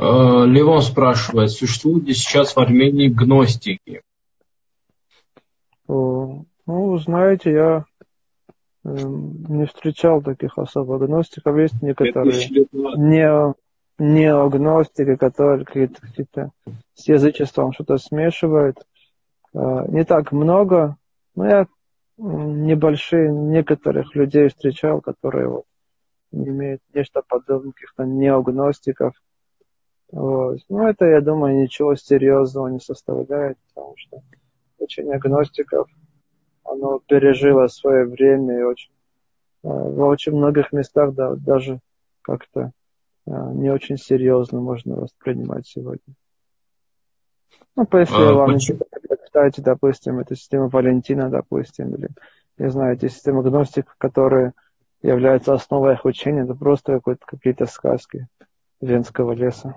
Ливон спрашивает, существуют ли сейчас в Армении гностики? Ну, вы знаете, я не встречал таких особо гностиков. Есть некоторые неогностики, которые какие-то с язычеством что-то смешивают. Не так много, но я небольшие некоторых людей встречал, которые вот, имеют нечто подобное каких-то неогностиков. Вот. Но это, я думаю, ничего серьезного не составляет, потому что учение гностиков, оно пережило свое время и очень, в очень многих местах да, даже как-то не очень серьезно можно воспринимать сегодня. Ну, если вам читаете, допустим, эту систему Валентина, допустим, или, не знаю, эти системы гностиков, которые являются основой их учения, это просто какие-то сказки Венского леса.